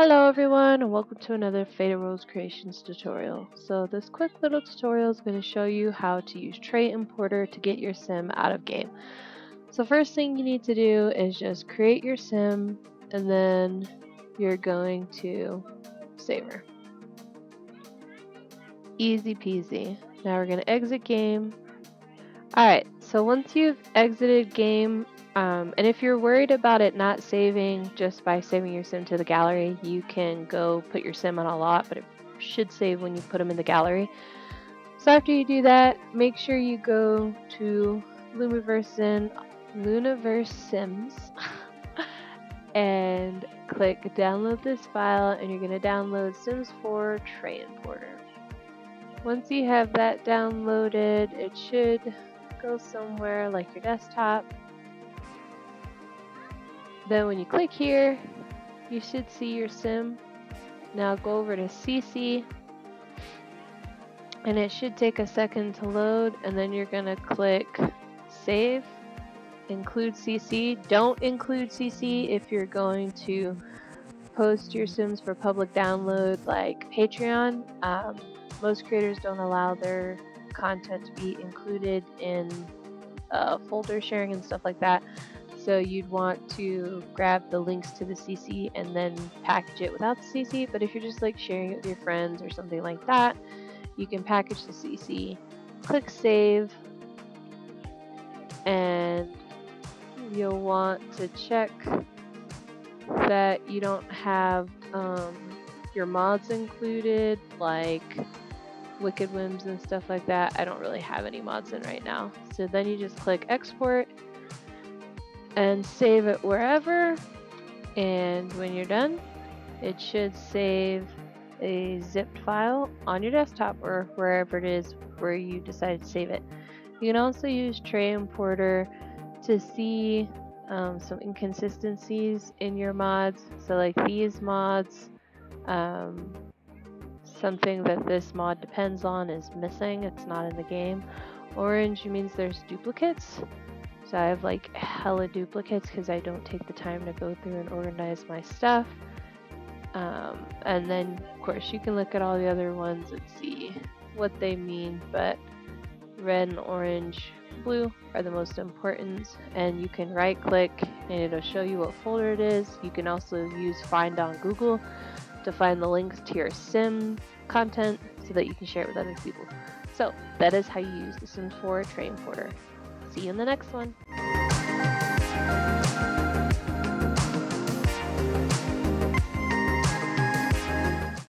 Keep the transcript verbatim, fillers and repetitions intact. Hello everyone, and welcome to another FatalRose Creations tutorial. So this quick little tutorial is going to show you how to use Tray Importer to get your sim out of game. So first thing you need to do is just create your sim, and then you're going to save her. Easy peasy. Now we're going to exit game. Alright, so once you've exited game, Um, and if you're worried about it not saving just by saving your sim to the gallery, you can go put your sim on a lot, but it should save when you put them in the gallery. So after you do that, make sure you go to LuniverSims and click download this file, and you're going to download Sims four Tray Importer. Once you have that downloaded, it should go somewhere like your desktop. Then when you click here, you should see your sim. Now go over to C C, and it should take a second to load, and then you're gonna click save, include C C. Don't include C C if you're going to post your sims for public download like Patreon. Um, most creators don't allow their content to be included in uh, folder sharing and stuff like that. So you'd want to grab the links to the C C and then package it without the C C, but if you're just like sharing it with your friends or something like that, you can package the C C, click save, and you'll want to check that you don't have um, your mods included, like Wicked Whims and stuff like that. I don't really have any mods in right now. So then you just click export and save it wherever, and when you're done, it should save a zipped file on your desktop or wherever it is where you decide to save it. You can also use Tray Importer to see um, some inconsistencies in your mods. So like these mods, um, something that this mod depends on is missing, it's not in the game. Orange means there's duplicates. So I have like hella duplicates because I don't take the time to go through and organize my stuff. Um, and then of course you can look at all the other ones and see what they mean, but red and orange, blue are the most important, and you can right click and it'll show you what folder it is. You can also use Find on Google to find the links to your sim content so that you can share it with other people. So that is how you use the Sims four Tray Importer. See you in the next one.